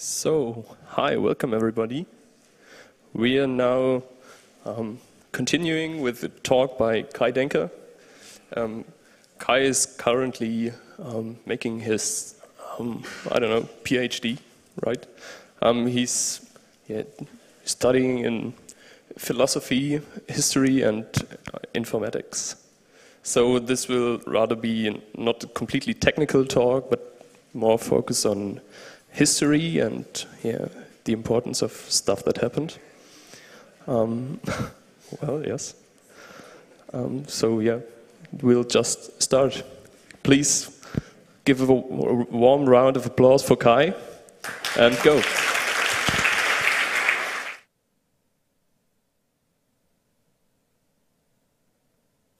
So, hi, welcome everybody. We are now continuing with the talk by Kai Denker. Kai is currently making his, I don't know, PhD, right? He's studying in philosophy, history, and informatics. So this will rather be not a completely technical talk, but more focus on history and the importance of stuff that happened. Well, yes. So yeah, we'll just start. Please give a warm round of applause for Kai and go.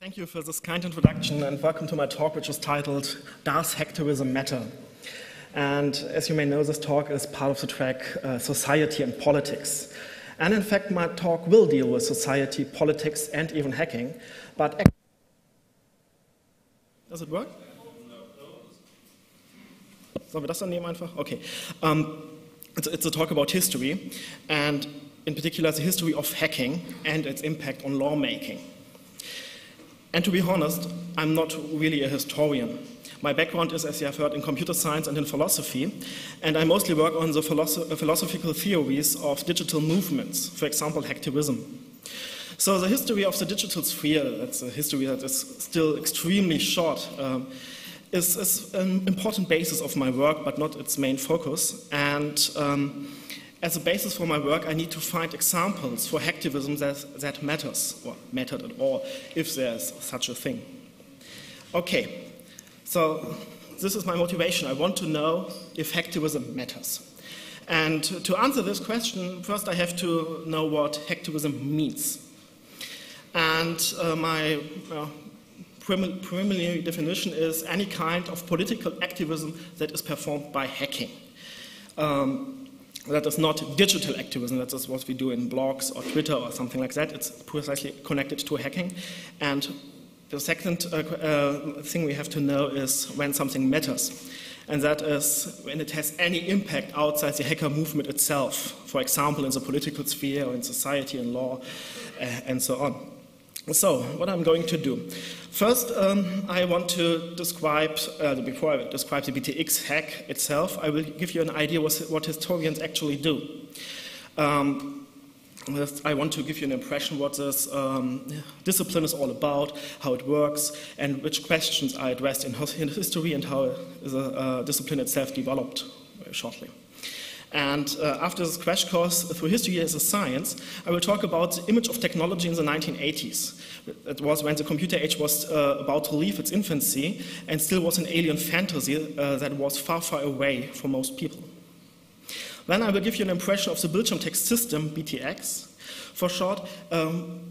Thank you for this kind introduction and welcome to my talk, which is titled Does Hacktivism Matter? And as you may know, this talk is part of the track Society and Politics. And in fact, my talk will deal with society, politics, and even hacking. But does it work? Sollen wir das dann nehmen einfach? Okay. It's a talk about history, and in particular the history of hacking and its impact on lawmaking. And to be honest, I'm not really a historian. My background is, as you have heard, in computer science and in philosophy, and I mostly work on the philosophical theories of digital movements, for example, hacktivism. So the history of the digital sphere, that's a history that is still extremely short, is an important basis of my work, but not its main focus. And as a basis for my work, I need to find examples for hacktivism that matters, or mattered at all, if there's such a thing. Okay, so this is my motivation. I want to know if hacktivism matters. And to answer this question, first I have to know what hacktivism means. And my preliminary definition is any kind of political activism that is performed by hacking. That is not digital activism, that is what we do in blogs or Twitter or something like that. It's precisely connected to hacking. And the second thing we have to know is when something matters. And that is when it has any impact outside the hacker movement itself. For example, in the political sphere, or in society, in law, and so on. So, what I'm going to do. First, I want to describe, before I describe the BTX hack itself, I will give you an idea what historians actually do. I want to give you an impression what this discipline is all about, how it works, and which questions are addressed in history and how the discipline itself developed shortly. And after this crash course through history as a science, I will talk about the image of technology in the 1980s. It was when the computer age was about to leave its infancy and still was an alien fantasy that was far, far away for most people. Then I will give you an impression of the Bildschirmtext system, BTX, for short,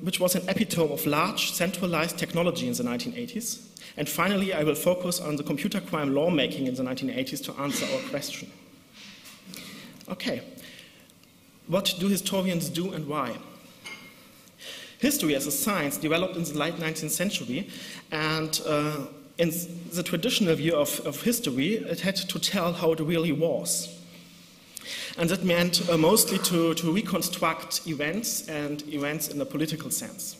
which was an epitome of large, centralized technology in the 1980s. And finally, I will focus on the computer crime lawmaking in the 1980s to answer our question. Okay, what do historians do and why? History as a science developed in the late 19th century, and in the traditional view of history, it had to tell how it really was. And that meant mostly to reconstruct events, and events in a political sense.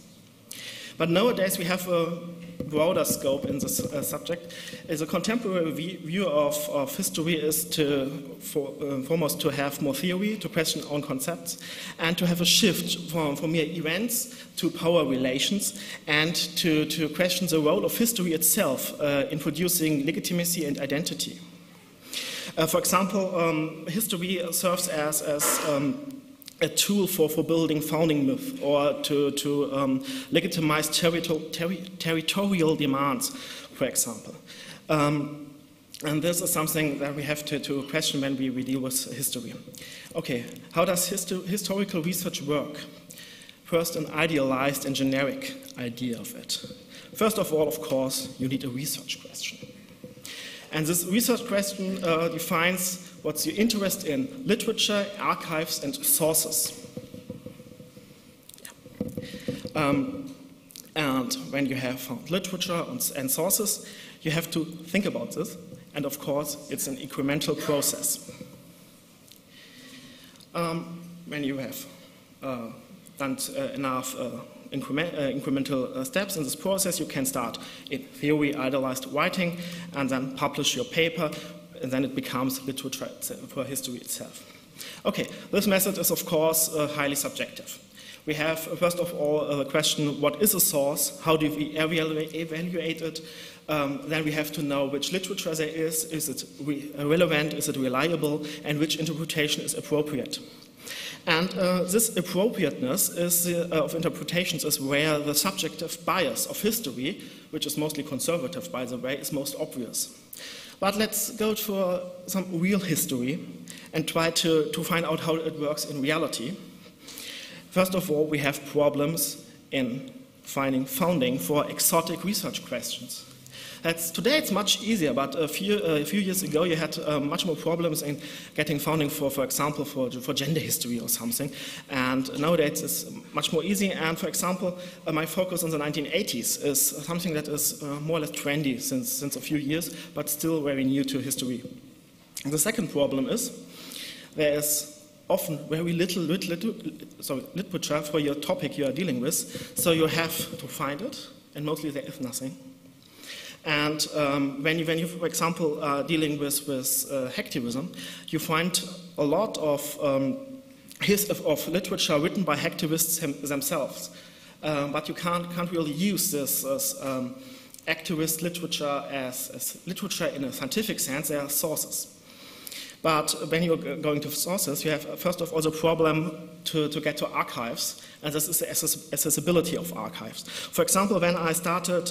But nowadays we have a broader scope in this subject. The contemporary view of history is foremost to have more theory, to question own concepts, and to have a shift from mere events to power relations, and to question the role of history itself in producing legitimacy and identity. For example, history serves as a tool for building founding myth, or to legitimize territorial demands, for example. And this is something that we have to question when we deal with history. Okay, how does historical research work? First, an idealized and generic idea of it. First of all, of course, you need a research question. And this research question defines what's your interest in literature, archives, and sources. And when you have found literature and sources, you have to think about this. And of course, it's an incremental process. when you have done enough incremental steps in this process, you can start, in theory, idealized writing and then publish your paper, and then it becomes literature itself, or history itself. Okay, this method is, of course, highly subjective. We have, first of all, the question, what is a source? How do we evaluate it? Then we have to know which literature there is it relevant, is it reliable, and which interpretation is appropriate. And this appropriateness is of interpretations is where the subjective bias of history, which is mostly conservative, by the way, is most obvious. But let's go for some real history and try to find out how it works in reality. First of all, we have problems in finding funding for exotic research questions. Today it's much easier, but a few years ago you had much more problems in getting funding for example, for gender history or something. And nowadays it's much more easy. And for example, my focus on the 1980s is something that is more or less trendy since a few years, but still very new to history. And the second problem is there is often very little literature for your topic you are dealing with, so you have to find it, and mostly there is nothing. And when you, for example, are dealing with hacktivism, you find a lot of literature written by hacktivists themselves. But you can't really use this as activist literature as literature in a scientific sense. They are sources. But when you're going to sources, you have, first of all, the problem to get to archives, and this is the accessibility of archives. For example, when I started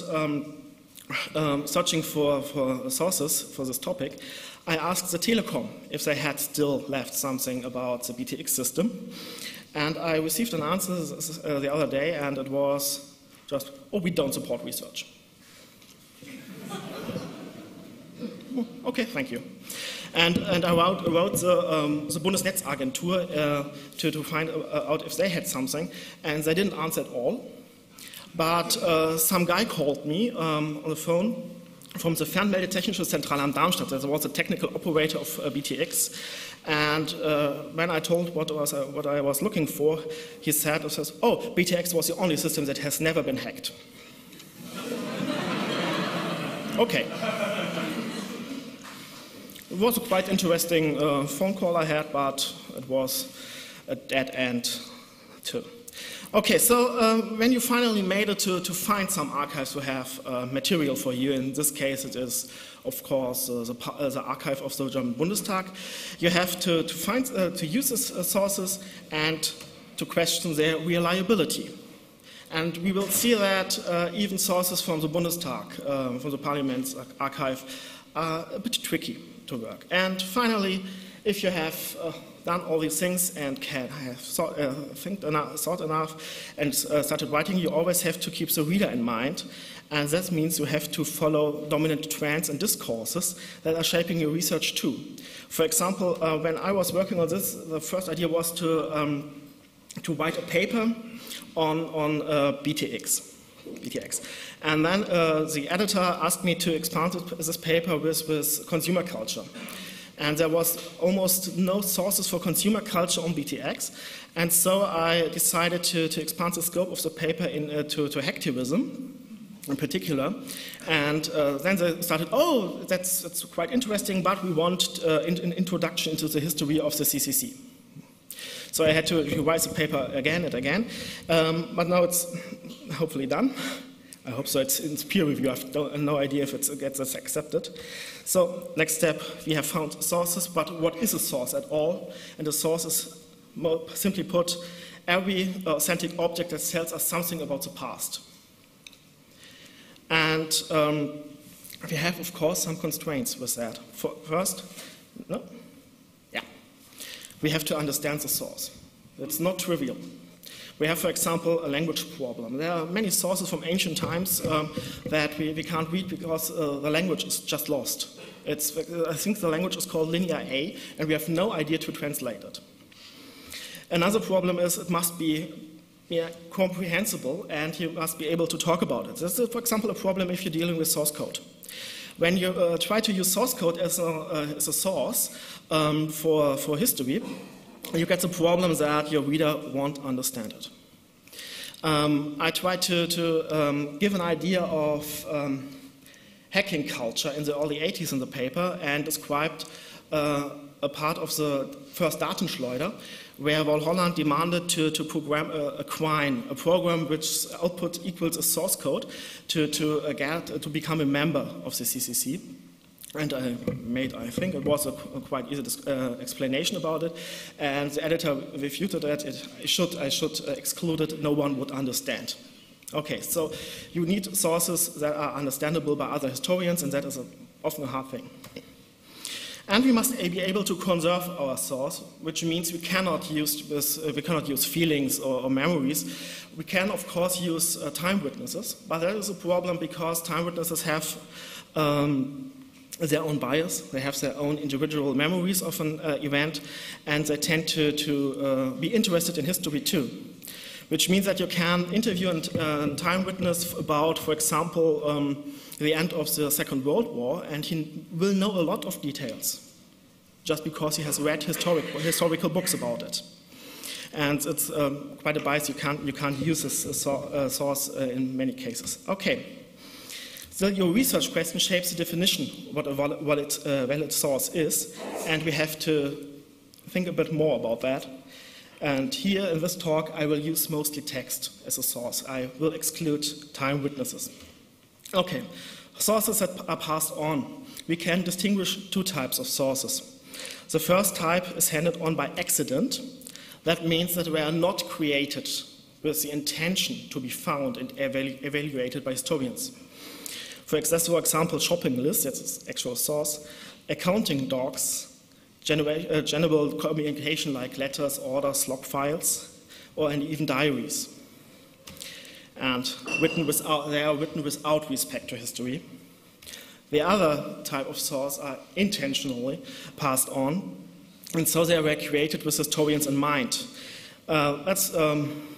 searching for sources for this topic, I asked the Telekom if they had still left something about the BTX system. And I received an answer the other day, and it was just, oh, we don't support research. Okay, thank you. And I wrote the Bundesnetzagentur to find out if they had something, and they didn't answer at all. But some guy called me on the phone from the Fernmeldetechnische Zentrale in Darmstadt. That was the technical operator of BTX. And when I told what I was looking for, he said, oh, BTX was the only system that has never been hacked. Okay. It was a quite interesting phone call I had, but it was a dead end too. Okay, so when you finally made it to find some archives who have material for you, in this case it is, of course, the archive of the German Bundestag, you have to use these sources and to question their reliability. And we will see that even sources from the Bundestag, from the Parliament's archive, are a bit tricky to work. And finally, if you have done all these things and can have thought enough and started writing, you always have to keep the reader in mind. And that means you have to follow dominant trends and discourses that are shaping your research too. For example, when I was working on this, the first idea was to write a paper on BTX. And then the editor asked me to expand this paper with consumer culture. And there was almost no sources for consumer culture on BTX. And so I decided to expand the scope of the paper to hacktivism in particular. And then they started, oh, that's quite interesting, but we want an introduction into the history of the CCC. So I had to revise the paper again and again. But now it's hopefully done. I hope so. It's in peer review. I have no idea if it gets accepted. So next step, we have found sources, but what is a source at all? And a source is, simply put, every authentic object that tells us something about the past. And we have, of course, some constraints with that. First, no? Yeah. We have to understand the source. It's not trivial. We have, for example, a language problem. There are many sources from ancient times that we can't read because the language is just lost. I think the language is called Linear A, and we have no idea to translate it. Another problem is it must be comprehensible, and you must be able to talk about it. This is, for example, a problem if you're dealing with source code. When you try to use source code as a source for history, you get some problems that your reader won't understand it. I try to give an idea of hacking culture in the early 80s in the paper, and described a part of the first Datenschleuder, where Wau Holland demanded to program a crime, a program which output equals a source code to become a member of the CCC. And I made, I think, it was a quite easy explanation about it. And the editor refuted that I should exclude it, no one would understand. Okay, so you need sources that are understandable by other historians, and that is often a hard thing. And we must be able to conserve our source, which means we cannot use feelings or memories. We can, of course, use time witnesses, but that is a problem because time witnesses have their own bias. They have their own individual memories of an event, and they tend to be interested in history too, which means that you can interview a time witness about, for example, the end of the Second World War, and he will know a lot of details just because he has read historical books about it. And it's quite a bias. You can't use this source in many cases. Okay. So your research question shapes the definition what a valid source is, and we have to think a bit more about that. And here in this talk, I will use mostly text as a source. I will exclude time witnesses. Okay, sources that are passed on. We can distinguish two types of sources. The first type is handed on by accident. That means that they are not created with the intention to be found and evaluated by historians. For example, shopping lists, that's its actual source, accounting docs, general communication like letters, orders, log files, or and even diaries. And they are written without respect to history. The other type of source are intentionally passed on, and so they were created with historians in mind. That's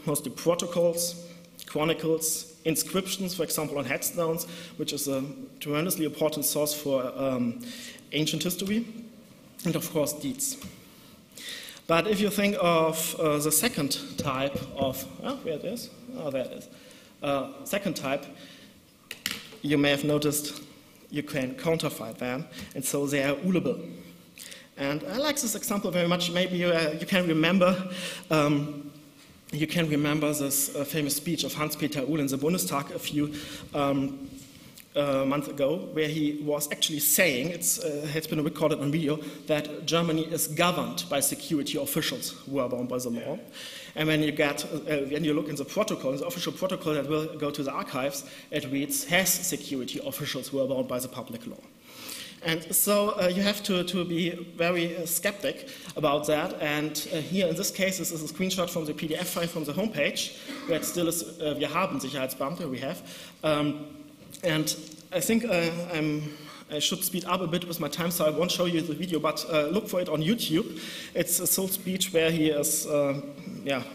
mostly protocols, chronicles, inscriptions, for example, on headstones, which is a tremendously important source for ancient history, and of course deeds. But if you think of the second type of, second type, you may have noticed you can counterfeit them, and so they are Uhlable. And I like this example very much. Maybe you can remember. You can remember this famous speech of Hans-Peter Uhl in the Bundestag a few months ago, where he was actually saying, it's been recorded on video, that Germany is governed by security officials who are bound by the law. And when you look in the protocol, in the official protocol that will go to the archives, it reads, has security officials who are bound by the public law. And so you have to be very skeptic about that. And here in this case, this is a screenshot from the PDF file from the homepage, where it still is, wir haben Sicherheitsbeamte, we have. And I think I should speed up a bit with my time, so I won't show you the video, but look for it on YouTube. It's a sole speech where he is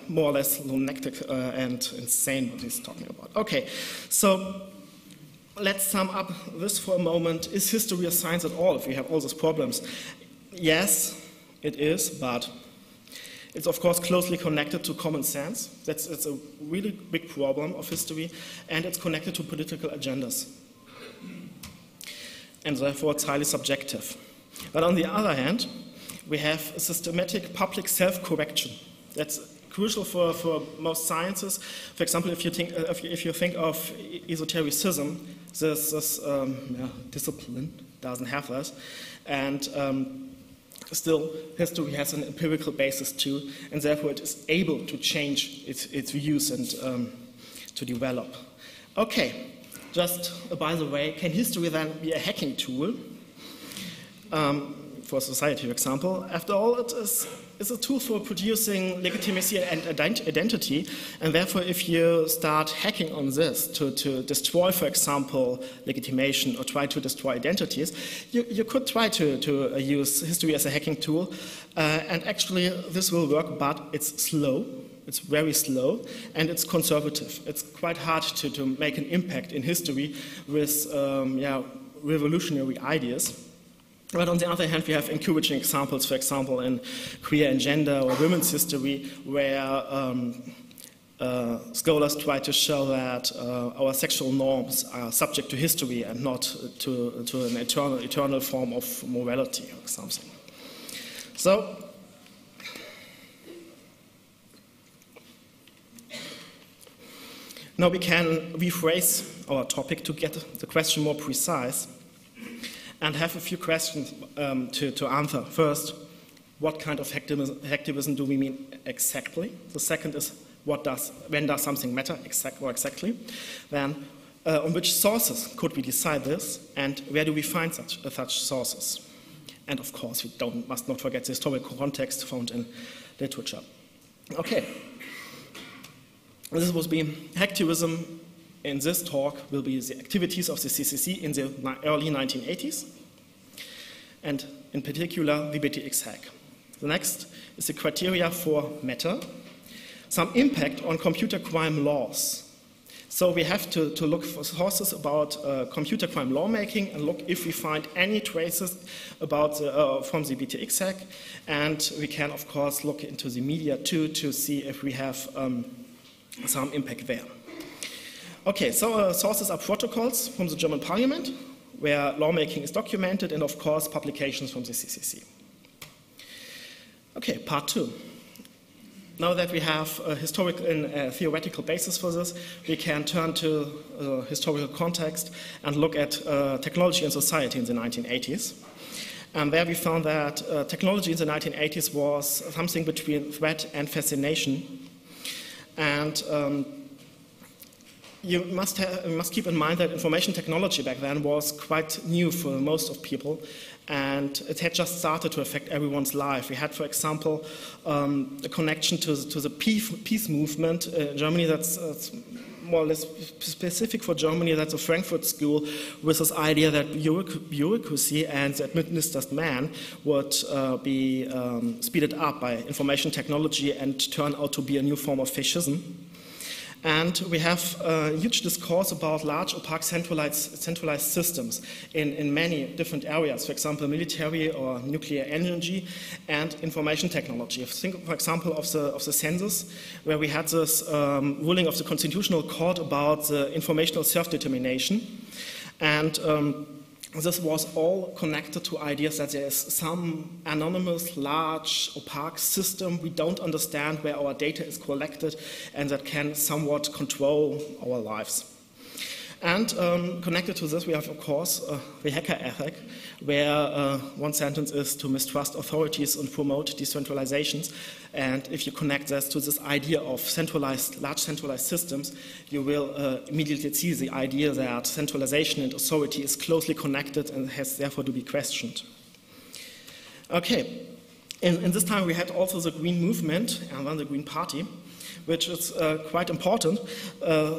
more or less lunatic and insane what he's talking about. Okay, so let's sum up this for a moment. Is history a science at all if we have all these problems? Yes, it is, but it's of course closely connected to common sense. That's a really big problem of history, and it's connected to political agendas. And therefore, it's highly subjective. But on the other hand, we have a systematic public self-correction. That's crucial for most sciences. For example, if you think of esotericism, this discipline doesn't have that, and still history has an empirical basis too, and therefore it is able to change its views and to develop. Okay, just by the way, can history then be a hacking tool for society, for example? After all, it is a tool for producing legitimacy and identity, and therefore if you start hacking on this to destroy, for example, legitimation or try to destroy identities, you could try to use history as a hacking tool, and actually this will work, but it's slow, it's very slow, and it's conservative. It's quite hard to make an impact in history with revolutionary ideas. But on the other hand, we have encouraging examples, for example, in queer and gender or women's history, where scholars try to show that our sexual norms are subject to history and not to an eternal form of morality or something. So, now we can rephrase our topic to get the question more precise and have a few questions to answer. First, what kind of hacktivism do we mean exactly? The second is, when does something matter exactly? Then, on which sources could we decide this, and where do we find such sources? And of course, we must not forget the historical context found in literature. Okay. This will be hacktivism. In this talk will be the activities of the CCC in the early 1980s, and in particular the BTX hack. The next is the criteria for matter, some impact on computer crime laws. So we have to look for sources about computer crime lawmaking and look if we find any traces about from the BTX hack, and we can of course look into the media too to see if we have some impact there. Okay, so sources are protocols from the German Parliament, where lawmaking is documented, and of course publications from the CCC. Okay, part two. Now that we have a historical and theoretical basis for this, we can turn to historical context and look at technology and society in the 1980s. And there we found that technology in the 1980s was something between threat and fascination. And you must keep in mind that information technology back then was quite new for most of people, and it had just started to affect everyone's life. We had, for example, a connection to the peace movement in Germany that's more or less specific for Germany. That's a Frankfurt school, with this idea that bureaucracy and the administered man would be speeded up by information technology and turn out to be a new form of fascism. And we have a huge discourse about large, opaque, centralized systems in many different areas, for example, military or nuclear energy and information technology. Think, for example, of the census, where we had this ruling of the Constitutional Court about the informational self-determination. And this was all connected to ideas that there is some anonymous, large, opaque system we don't understand where our data is collected and that can somewhat control our lives. And connected to this, we have, of course, the hacker ethic, where one sentence is to mistrust authorities and promote decentralizations. And if you connect this to this idea of large centralized systems, you will immediately see the idea that centralization and authority is closely connected and has therefore to be questioned. Okay, in this time we had also the Green Movement and then the Green Party, which is quite important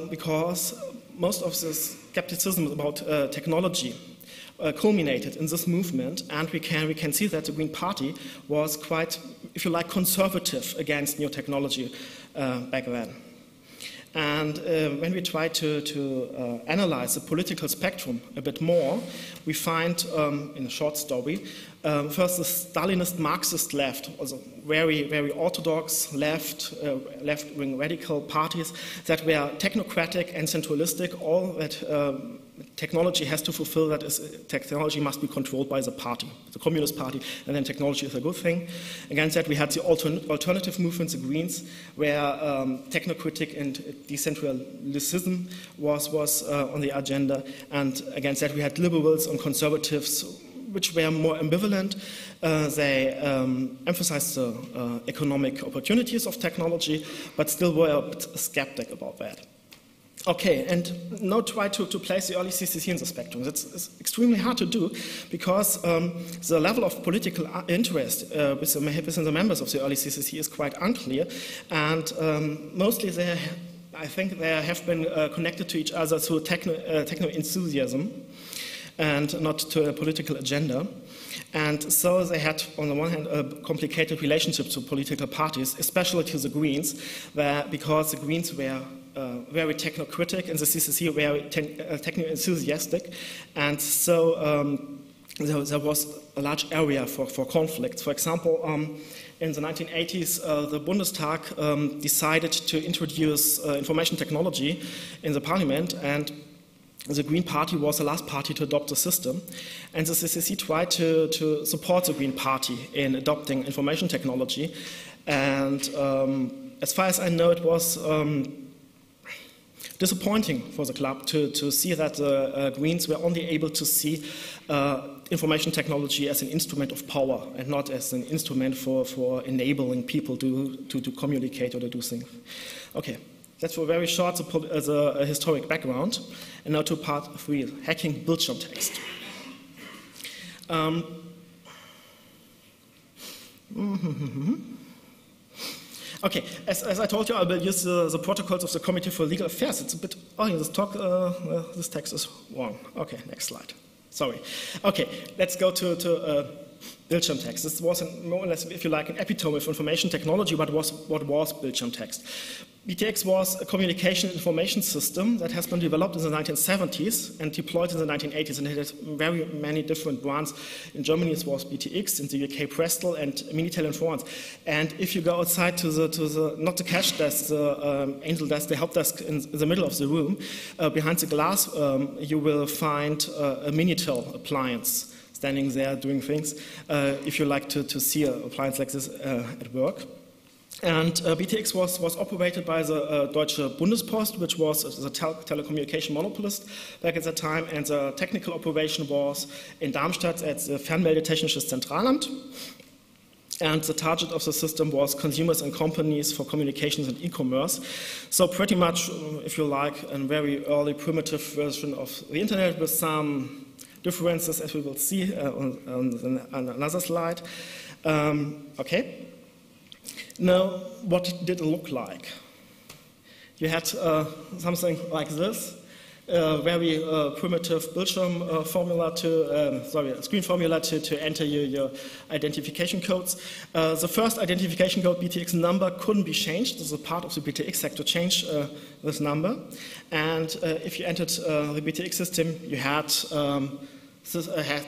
because most of the skepticism about technology culminated in this movement, and we can see that the Green Party was quite, if you like, conservative against new technology back then. And when we try to analyze the political spectrum a bit more, we find, in a short story, first the Stalinist Marxist left, also very, very orthodox left, left-wing radical parties that were technocratic and centralistic, all that technology has to fulfill, that is, technology must be controlled by the party, the Communist Party, and then technology is a good thing. Against that, we had the alternative movements, the Greens, where technocratic and decentralism was on the agenda, and against that we had liberals and conservatives, which were more ambivalent. They emphasized the economic opportunities of technology, but still were a bit skeptic about that. Okay, and now try to place the early CCC in the spectrum. That's extremely hard to do because the level of political interest within the members of the early CCC is quite unclear, and mostly I think they have been connected to each other through techno enthusiasm and not to a political agenda. And so they had, on the one hand, a complicated relationship to political parties, especially to the Greens, because the Greens were very technocritic and the CCC were techno-enthusiastic, and so there was a large area for conflicts. For example, in the 1980s, the Bundestag decided to introduce information technology in the parliament, and the Green Party was the last party to adopt the system, and the CCC tried to support the Green Party in adopting information technology, and as far as I know, it was disappointing for the club to see that the Greens were only able to see information technology as an instrument of power and not as an instrument for enabling people to communicate or to do things. Okay, that's for very short the historic background. And now to part 3, hacking Bildschirmtext. Okay, as I told you, I will use the protocols of the Committee for Legal Affairs. It's a bit, this talk, this text is wrong. Okay, next slide. Sorry. Okay, let's go to Bildschirmtext. This was more or less, if you like, an epitome of information technology, but what was Bildschirmtext? BTX was a communication information system that has been developed in the 1970s and deployed in the 1980s, and it has very many different brands. In Germany it was BTX, in the UK Prestel, and Minitel in France. And if you go outside to the not the cash desk, the angel desk, the help desk in the middle of the room, behind the glass you will find a Minitel appliance standing there doing things, if you like to see an appliance like this at work. And BTX was operated by the Deutsche Bundespost, which was the telecommunication monopolist back at that time, and the technical operation was in Darmstadt at the Fernmeldetechnisches Zentralamt. And the target of the system was consumers and companies for communications and e-commerce. So pretty much, if you like, a very early primitive version of the internet with some differences, as we will see on another slide. Okay. Now, what did it look like? You had something like this, very primitive Bildschirm formula screen formula to enter your identification codes. The first identification code, BTX number, couldn't be changed. This is a part of the BTX sector change this number. And if you entered the BTX system, you had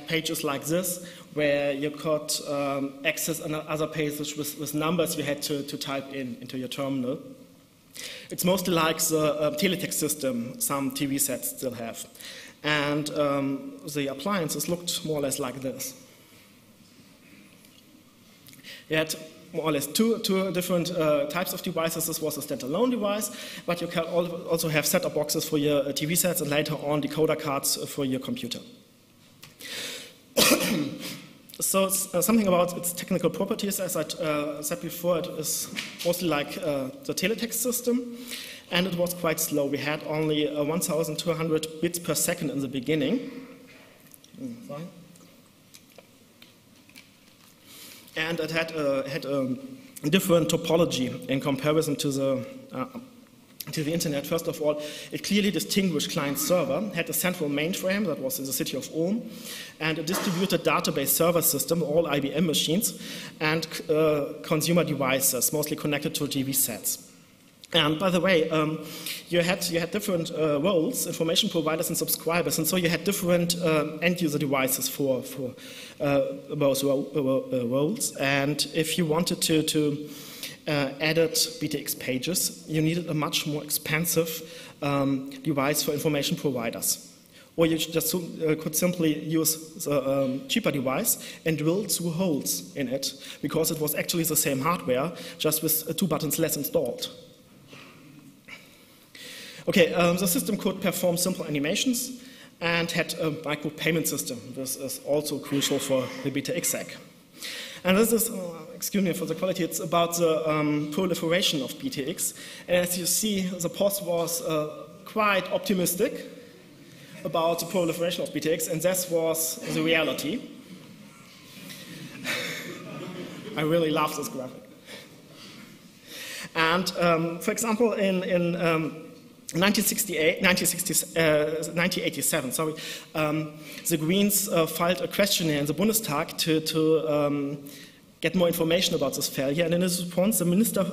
pages like this, where you could access another pages with numbers you had to type into your terminal. It's mostly like the teletext system some TV sets still have. And the appliances looked more or less like this. You had more or less two different types of devices. This was a standalone device, but you can also have set-top boxes for your TV sets and later on decoder cards for your computer. So something about its technical properties, as I said before, it is mostly like the teletext system, and it was quite slow. We had only 1,200 bits per second in the beginning. And it had a different topology in comparison to the internet. First of all, it clearly distinguished client-server, had a central mainframe that was in the city of Ulm, and a distributed database server system, all IBM machines, and consumer devices, mostly connected to TV sets. And by the way, you had different roles, information providers and subscribers, and so you had different end-user devices for both roles. And if you wanted to added BTX pages, you needed a much more expensive device for information providers. Or you just could simply use the cheaper device and drill 2 holes in it, because it was actually the same hardware, just with 2 buttons less installed. Okay, the system could perform simple animations and had a micro-payment system. This is also crucial for the BTX sec. And this is, excuse me for the quality, it's about the proliferation of BTX. And as you see, the post was quite optimistic about the proliferation of BTX, and this was the reality. I really love this graphic. And for example, in 1987, sorry, the Greens filed a questionnaire in the Bundestag to get more information about this failure. And in his response, the Minister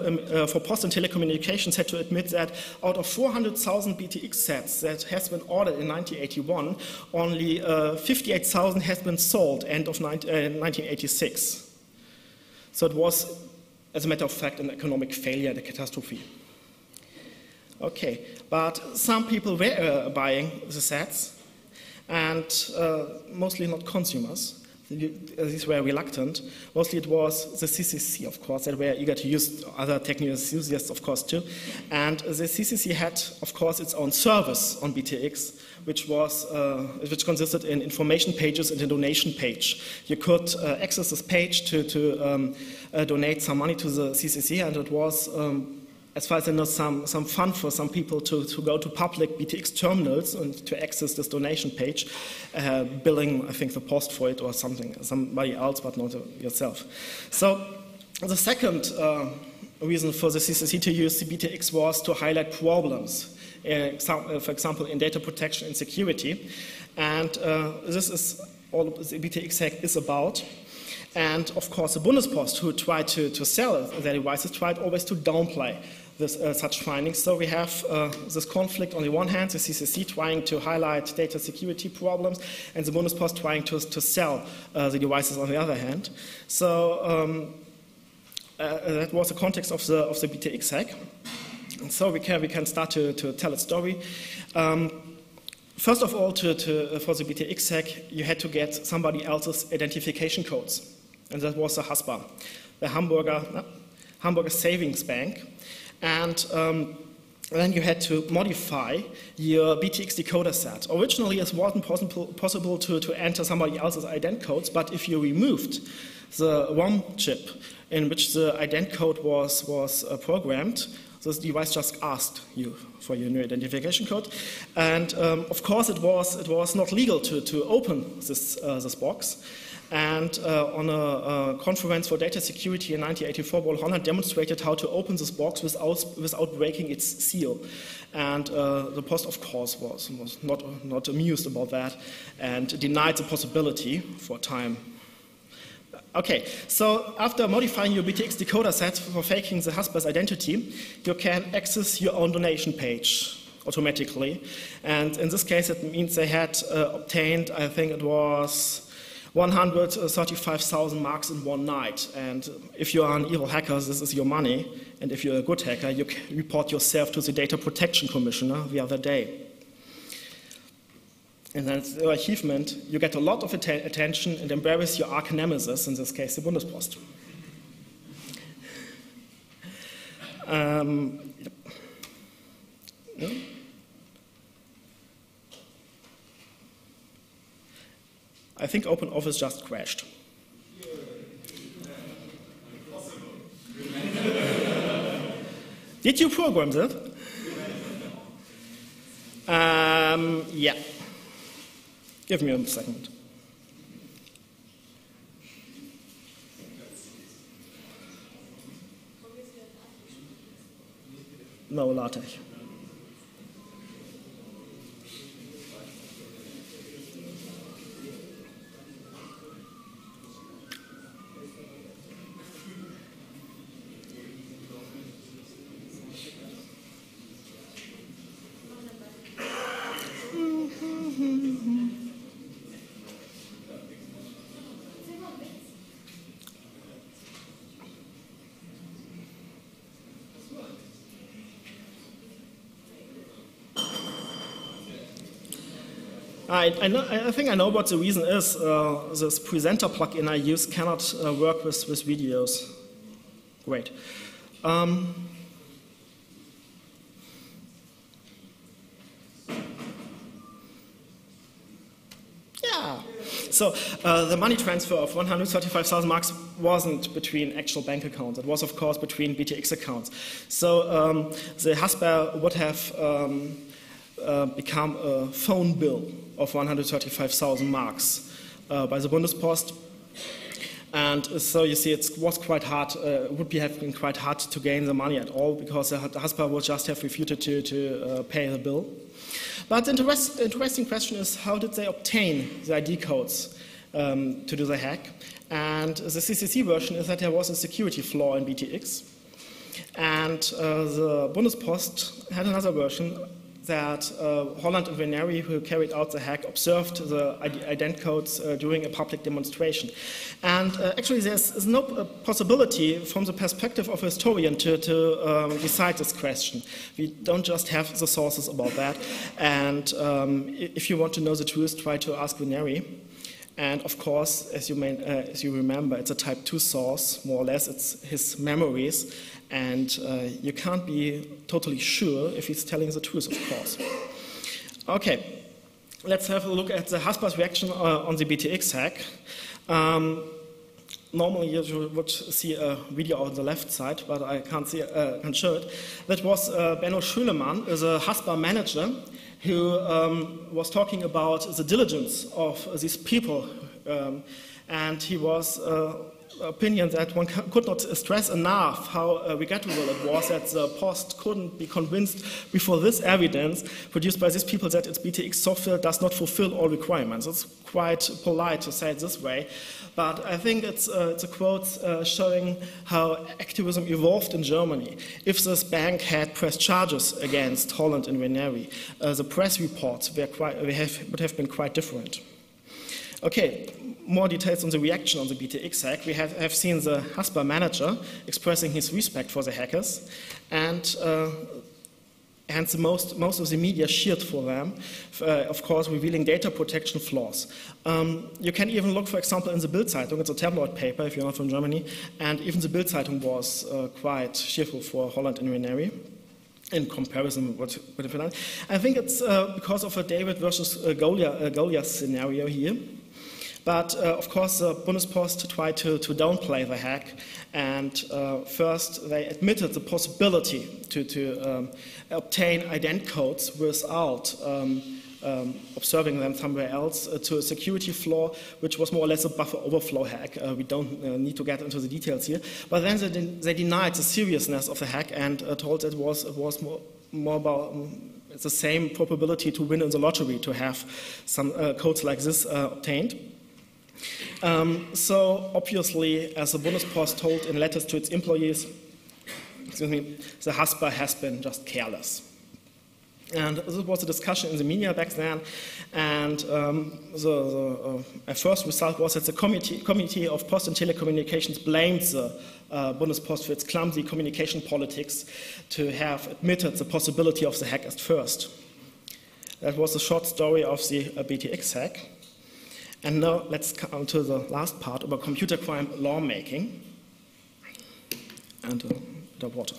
for Post and Telecommunications had to admit that out of 400,000 BTX sets that has been ordered in 1981, only 58,000 has been sold end of 1986. So it was, as a matter of fact, an economic failure, the catastrophe. Okay, but some people were buying the sets, and mostly not consumers. These were reluctant. Mostly it was the CCC, of course, that were eager to use, other technical enthusiasts, of course, too. And the CCC had, of course, its own service on BTX, which consisted in information pages and a donation page. You could access this page to donate some money to the CCC, and it was, as far as I know, some fun for some people to go to public BTX terminals and to access this donation page, billing, I think, the post for it or something, somebody else, but not yourself. So the second reason for the CCC to use the BTX was to highlight problems, for example, in data protection and security. And this is all the BTX hack is about. And, of course, the Bundespost, who tried to sell their devices, tried always to downplay this, such findings. So we have this conflict on the one hand, the CCC trying to highlight data security problems, and the Bundespost trying to sell the devices on the other hand. So that was the context of the BTX hack. And so we can start to tell a story. First of all, for the BTX hack, you had to get somebody else's identification codes. And that was the Haspa, the Hamburger Savings Bank. And then you had to modify your BTX decoder set. Originally, it wasn't possible to enter somebody else's ident codes, but if you removed the ROM chip in which the ident code was programmed, this device just asked you for your new identification code, and of course it was not legal to open this box. And on a conference for data security in 1984, Wau Holland demonstrated how to open this box without breaking its seal, and the Post, of course, was not amused about that and denied the possibility for a time. Okay, so after modifying your BTX decoder set for faking the Haspa's identity, you can access your own donation page automatically. And in this case, it means they had obtained, I think it was 135,000 marks in one night. And if you are an evil hacker, this is your money. And if you're a good hacker, you can report yourself to the Data Protection Commissioner the other day. And then it's your achievement. You get a lot of attention and embarrass your arch nemesis, in this case the Bundespost. Yeah. I think OpenOffice just crashed. Did you program that? Yeah. Give me a second. No, LaTeX. I think I know what the reason is. This presenter plugin I use cannot work with videos. Great. Yeah. So the money transfer of 135,000 marks wasn't between actual bank accounts. It was, of course, between BTX accounts. So the Haspa would have become a phone bill of 135,000 marks by the Bundespost, and so you see it was quite hard, would have been quite hard to gain the money at all, because the Haspa would just have refuted to pay the bill. But the interesting question is, how did they obtain the ID codes to do the hack? And the CCC version is that there was a security flaw in BTX. And the Bundespost had another version that Holland and Veneri, who carried out the hack, observed the ident codes during a public demonstration. And actually there's no possibility from the perspective of a historian to decide this question. We don't just have the sources about that. And if you want to know the truth, try to ask Veneri. And of course, as you remember, it's a type 2 source, more or less, it's his memories. And you can't be totally sure if he's telling the truth, of course. Okay, let's have a look at the Haspa's reaction on the BTX hack. Normally you would see a video on the left side, but I can't show it. That was Benno Schulemann, the Haspa manager, who was talking about the diligence of these people. And he was opinion that one could not stress enough how regrettable it was that the Post couldn't be convinced before this evidence produced by these people that its BTX software does not fulfill all requirements. It's quite polite to say it this way, but I think it's a quote showing how activism evolved in Germany. If this bank had pressed charges against Holland and Veneri, the press reports would have been quite different. Okay. More details on the reaction on the BTX hack. We have seen the Haspa manager expressing his respect for the hackers, and most of the media cheered for them, of course revealing data protection flaws. You can even look, for example, in the Bild-Zeitung. It's a tabloid paper if you're not from Germany, and even the Bild-Zeitung was quite cheerful for Holland and Renary. In comparison with Finland. I think it's because of a David versus Goliath scenario here. But of course the Bundespost tried to downplay the hack, and first they admitted the possibility to obtain ident codes without observing them somewhere else to a security flaw, which was more or less a buffer overflow hack. We don't need to get into the details here. But then they denied the seriousness of the hack and told it was more about the same probability to win in the lottery to have some codes like this obtained. So obviously, as the Bundespost told in letters to its employees, excuse me, the Haspa has been just careless. And this was a discussion in the media back then, and the first result was that the Committee of Post and Telecommunications blamed the Bundespost for its clumsy communication politics to have admitted the possibility of the hack at first. That was a short story of the BTX hack. And now let's come to the last part about computer crime lawmaking and the water.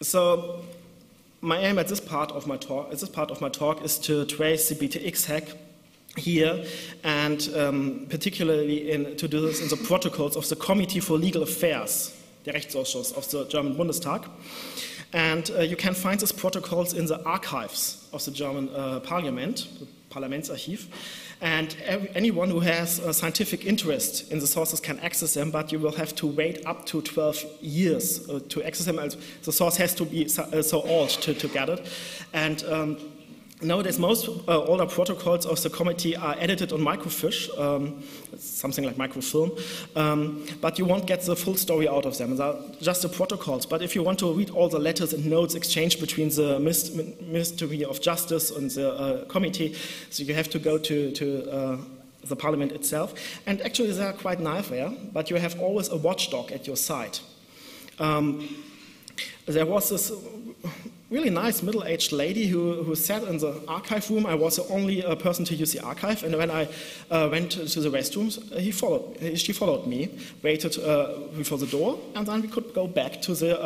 So my aim at this part of my talk is to trace the BTX hack here, and particularly to do this in the protocols of the Committee for Legal Affairs, the Rechtsausschuss of the German Bundestag. And you can find these protocols in the archives of the German Parliament, the Parlamentsarchiv. And anyone who has a scientific interest in the sources can access them, but you will have to wait up to 12 years to access them. The source has to be so old to get it. And nowadays, most older protocols of the committee are edited on microfiche, something like microfilm, but you won't get the full story out of them. They're just the protocols. But if you want to read all the letters and notes exchanged between the Ministry of Justice and the committee, so you have to go to the parliament itself. And actually, they are quite nice there, but you have always a watchdog at your side. There was this really nice middle-aged lady who sat in the archive room. I was the only person to use the archive, and when I went to the restrooms, she followed me, waited before the door, and then we could go back to the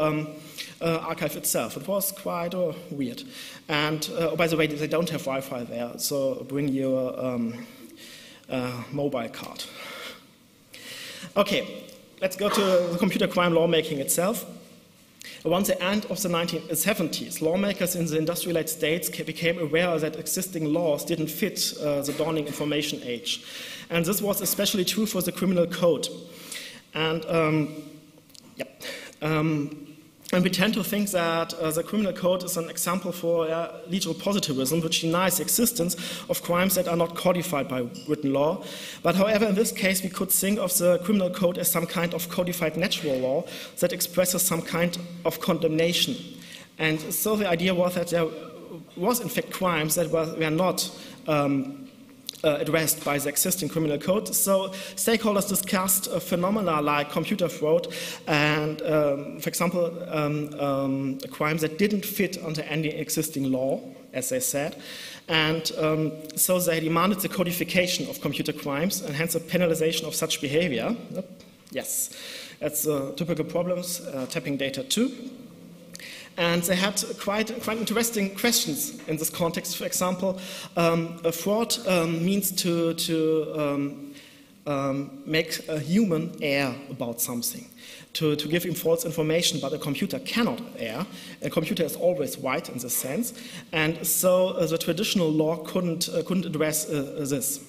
archive itself. It was quite weird. And by the way, they don't have Wi-Fi there, so bring your mobile card. Okay, let's go to the computer crime lawmaking itself. Around the end of the 1970s, lawmakers in the industrialized states became aware that existing laws didn't fit the dawning information age. And this was especially true for the criminal code. And When we tend to think that the criminal code is an example for legal positivism, which denies the existence of crimes that are not codified by written law. But however, in this case, we could think of the criminal code as some kind of codified natural law that expresses some kind of condemnation. And so the idea was that there was, in fact, crimes that were not addressed by the existing criminal code. So stakeholders discussed phenomena like computer fraud and, for example, a crime that didn't fit under any existing law, as they said. And so they demanded the codification of computer crimes and hence the penalization of such behavior. Yes, that's typical problems, tapping data too. And they had quite interesting questions in this context. For example, fraud means to make a human err about something, to give him false information, but a computer cannot err. A computer is always right in this sense. And so the traditional law couldn't address this.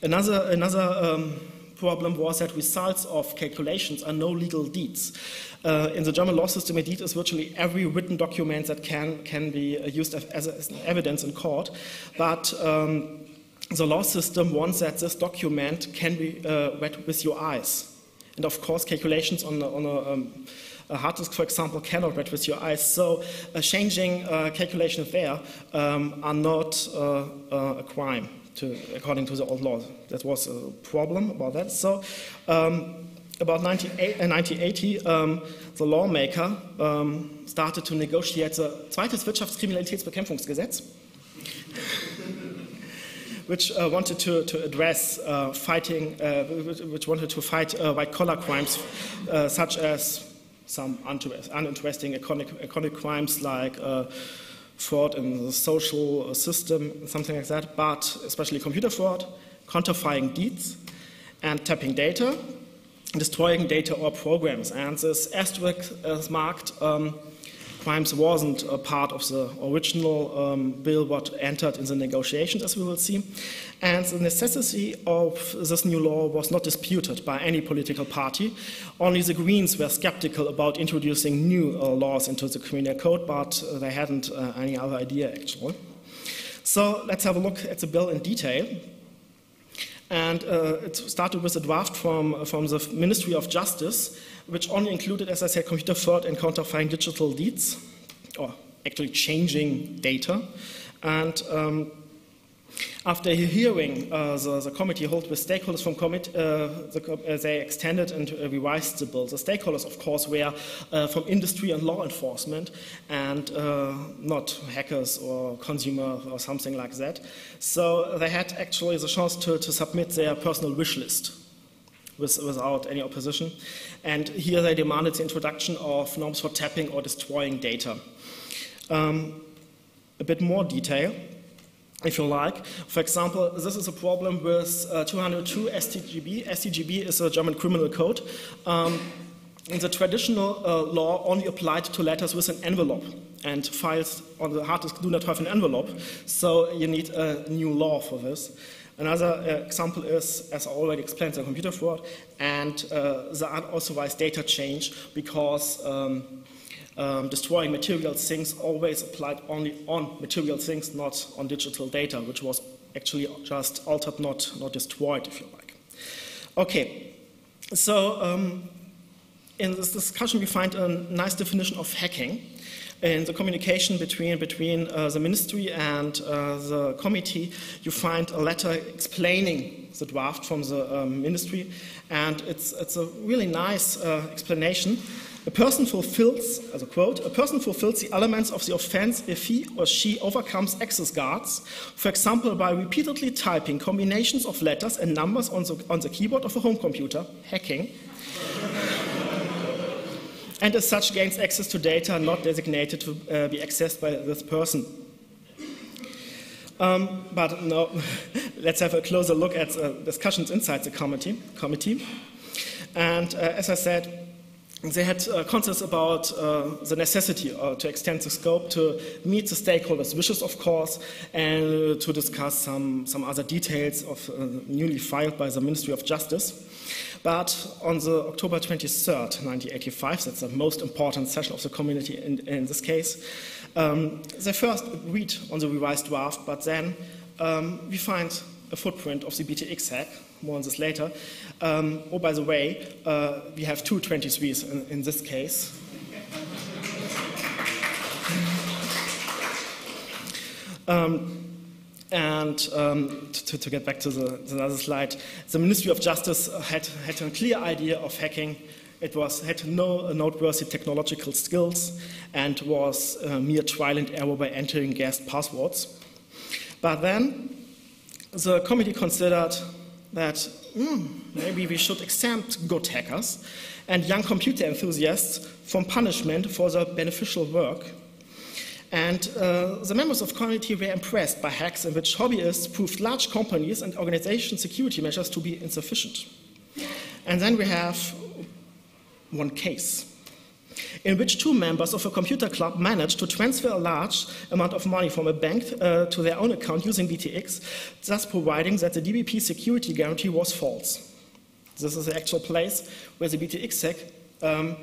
Another problem was that results of calculations are no legal deeds. In the German law system, a deed is virtually every written document that can be used as evidence in court, but the law system wants that this document can be read with your eyes. And of course, calculations on a hard disk, for example, cannot read with your eyes, so changing calculations there are not a crime. According to the old law, that was a problem about that. So, about 1980, the lawmaker started to negotiate the zweites Wirtschaftskriminalitätsbekämpfungsgesetz, which wanted to address fighting, which wanted to fight white-collar crimes such as some uninteresting economic crimes like. Fraud in the social system, something like that, but especially computer fraud, counterfeiting deeds, and tapping data, destroying data or programs. And this asterisk marked crimes wasn't a part of the original bill what entered in the negotiations, as we will see. And the necessity of this new law was not disputed by any political party. Only the Greens were skeptical about introducing new laws into the criminal code, but they hadn't any other idea, actually. So let's have a look at the bill in detail. And it started with a draft from the Ministry of Justice, which only included, as I said, computer fraud and counterfeiting digital deeds, or actually changing data. And after a hearing, the committee held with stakeholders from committee, they extended and revised the bill. The stakeholders, of course, were from industry and law enforcement, and not hackers or consumer or something like that. So they had actually the chance to submit their personal wish list without any opposition. And here they demanded the introduction of norms for tapping or destroying data. A bit more detail, if you like. For example, this is a problem with 202 STGB. STGB is a German criminal code. In the traditional law only applied to letters with an envelope, and files on the hard disk do not have an envelope, so you need a new law for this. Another example is, as I already explained, the computer fraud and the unauthorized data change, because destroying material things always applied only on material things, not on digital data, which was actually just altered, not destroyed, if you like. Okay, so in this discussion we find a nice definition of hacking. In the communication between the ministry and the committee, you find a letter explaining the draft from the ministry, and it's a really nice explanation. As a quote, a person fulfills the elements of the offense if he or she overcomes access guards, for example, by repeatedly typing combinations of letters and numbers on the keyboard of a home computer, hacking, and as such gains access to data not designated to be accessed by this person. But no, let's have a closer look at discussions inside the committee. And as I said, they had concerns about the necessity to extend the scope to meet the stakeholders' wishes, of course, and to discuss some other details of newly filed by the Ministry of Justice. But on the October 23rd, 1985, that's the most important session of the community in this case, they first agreed on the revised draft, but then we find a footprint of the BTX hack, more on this later. Oh, by the way, we have two 23s in this case. And to get back to another slide, the Ministry of Justice had a clear idea of hacking. It had no noteworthy technological skills and was mere trial and error by entering guessed passwords. But then the committee considered that maybe we should exempt good hackers and young computer enthusiasts from punishment for their beneficial work. And the members of the committee were impressed by hacks in which hobbyists proved large companies and organization security measures to be insufficient. And then we have one case in which two members of a computer club managed to transfer a large amount of money from a bank to their own account using BTX, thus providing that the DBP security guarantee was false. This is the actual place where the BTX hack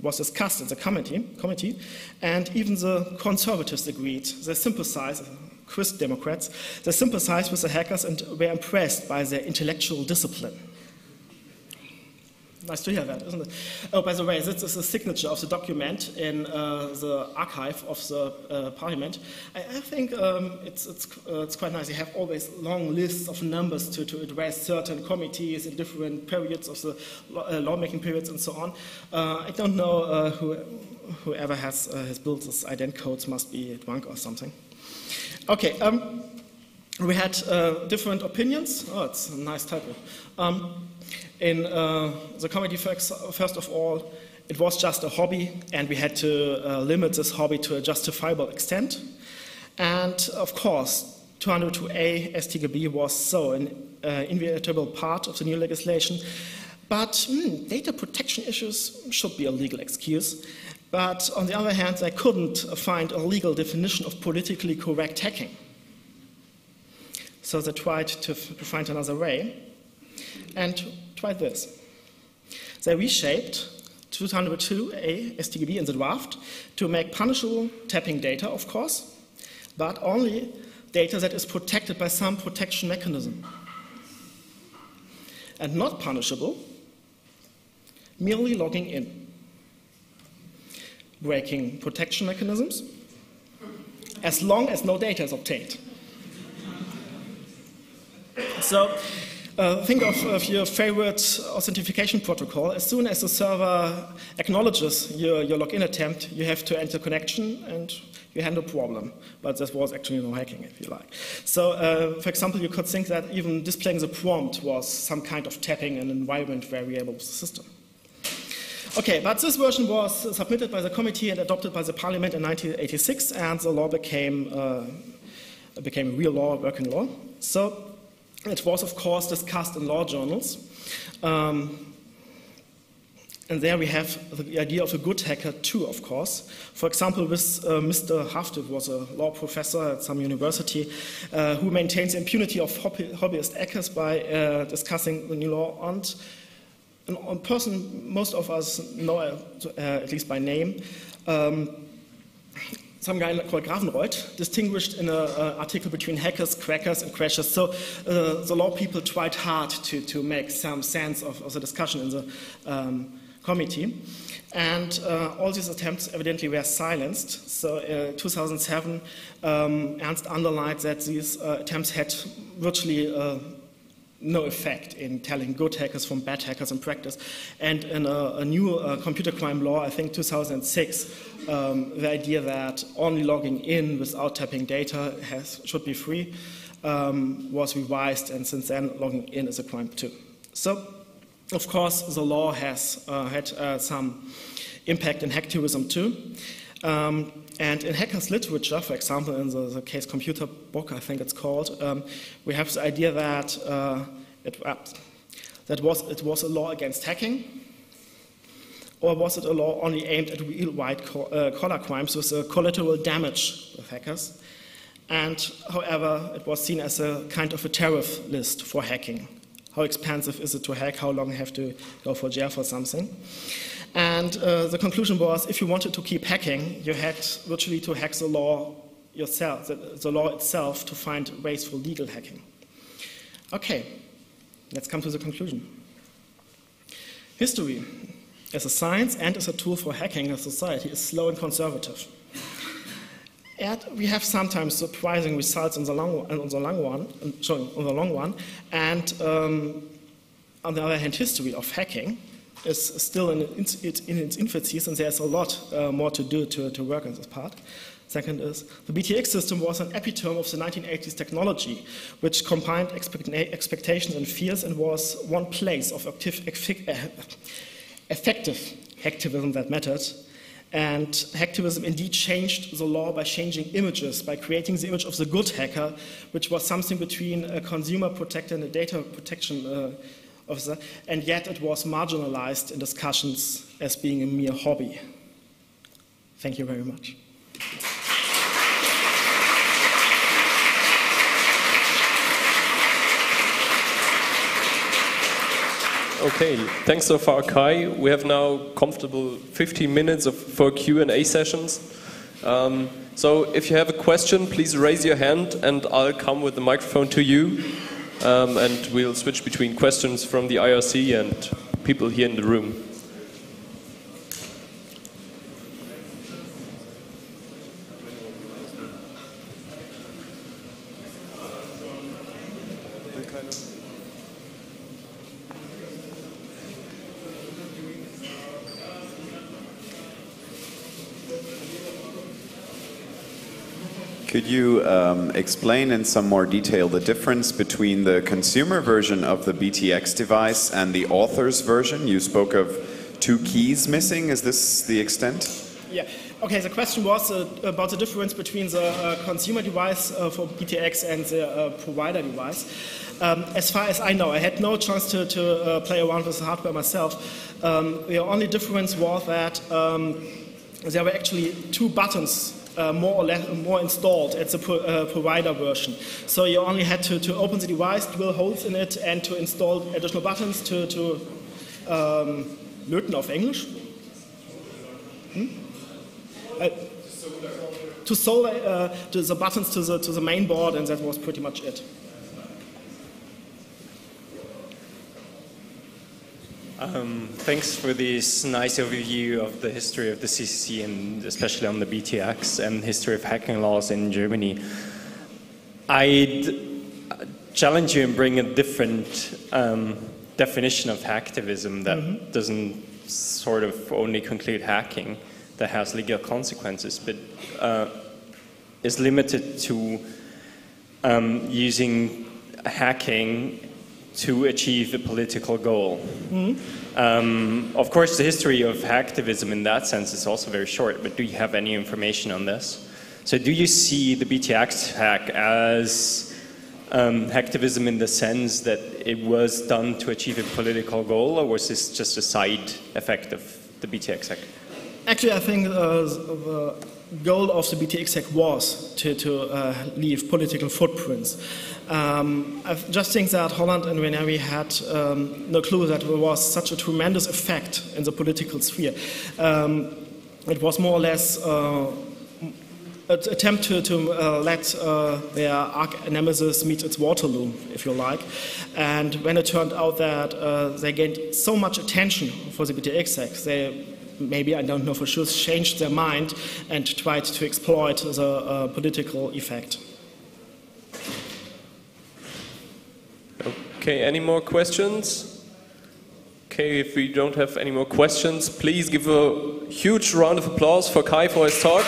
was discussed at the committee, and even the conservatives agreed. They sympathized, Chris Democrats, they sympathized with the hackers and were impressed by their intellectual discipline. Nice to hear that, isn't it? Oh, by the way, this is a signature of the document in the archive of the parliament. I think it's quite nice. You have always long lists of numbers to address certain committees in different periods of the lawmaking periods and so on. I don't know whoever has built this ident codes must be drunk or something. Okay, we had different opinions. Oh, it's a nice title. In the committee, first of all, it was just a hobby, and we had to limit this hobby to a justifiable extent. And of course, 202a STGB was so an inevitable part of the new legislation. But data protection issues should be a legal excuse. But on the other hand, I couldn't find a legal definition of politically correct hacking. So they tried to find another way. And try this. They reshaped 202a StGB in the draft to make punishable tapping data, of course, but only data that is protected by some protection mechanism. And not punishable, merely logging in, breaking protection mechanisms, as long as no data is obtained. So, think of your favorite authentication protocol. As soon as the server acknowledges your login attempt, you have to enter connection and you handle the problem. But there was actually no hacking, if you like. So, for example, you could think that even displaying the prompt was some kind of tapping an environment variable of the system. Okay, but this version was submitted by the committee and adopted by the parliament in 1986, and the law became real law, working law. So, it was, of course, discussed in law journals. And there we have the idea of a good hacker, too, of course. For example, with Mr. Haft, who was a law professor at some university, who maintains the impunity of hobbyist hackers by discussing the new law. And a person most of us know, at least by name, some guy called Gravenreuth, distinguished in an article between hackers, crackers, and crashers. So the law people tried hard to make some sense of the discussion in the committee. And all these attempts evidently were silenced. So in 2007, Ernst underlined that these attempts had virtually no effect in telling good hackers from bad hackers in practice. And in a new computer crime law, I think 2006, the idea that only logging in without tapping data should be free was revised, and since then logging in is a crime too. So, of course, the law has had some impact in hacktivism too. And in hackers' literature, for example, in the case computer book, I think it's called, we have the idea that it was a law against hacking, or was it a law only aimed at real white-collar crimes with a collateral damage of hackers? And, however, it was seen as a kind of a tariff list for hacking. how expensive is it to hack, how long I have to go for jail for something. And the conclusion was, if you wanted to keep hacking, you had virtually to hack the law yourself, the law itself, to find ways for legal hacking. Okay, let's come to the conclusion. History, as a science and as a tool for hacking a society, is slow and conservative. And we have sometimes surprising results in the long run. And on the other hand, history of hacking is still in its infancy, and there's a lot more to do to work on this part. Second is, the BTX system was an epitome of the 1980s technology, which combined expectations and fears and was one place of effective hacktivism that mattered. And hacktivism indeed changed the law by changing images, by creating the image of the good hacker, which was something between a consumer protector and a data protection officer, and yet it was marginalized in discussions as being a mere hobby. Thank you very much. Okay, thanks so far, Kai. We have now comfortable 15 minutes for Q&A sessions. So if you have a question, please raise your hand and I'll come with the microphone to you. And we'll switch between questions from the IRC and people here in the room. Could you explain in some more detail the difference between the consumer version of the BTX device and the author's version? You spoke of 2 keys missing. Is this the extent? Yeah. Okay, the question was about the difference between the consumer device for BTX and the provider device. As far as I know, I had no chance to play around with the hardware myself. The only difference was that there were actually 2 buttons more installed at the provider version. So you only had to open the device, drill holes in it, and to install additional buttons to löten auf Englisch? Hmm? To solder the buttons to the main board, and that was pretty much it. Thanks for this nice overview of the history of the CCC and especially on the BTX and history of hacking laws in Germany. I'd challenge you and bring a different definition of hacktivism that doesn't sort of only conclude hacking, that has legal consequences, but is limited to using hacking to achieve a political goal. Of course, the history of hacktivism in that sense is also very short, but do you have any information on this? So do you see the BTX hack as hacktivism in the sense that it was done to achieve a political goal, or was this just a side effect of the BTX hack? Actually, I think the goal of the BTX hack was to leave political footprints. I just think that Holland and Renary had no clue that there was such a tremendous effect in the political sphere. It was more or less an attempt to let their arch-nemesis meet its Waterloo, if you like. And when it turned out that they gained so much attention for the BTX hack, they maybe, I don't know for sure, changed their mind and tried to exploit the political effect. Okay, any more questions? Okay, if we don't have any more questions, please give a huge round of applause for Kai for his talk.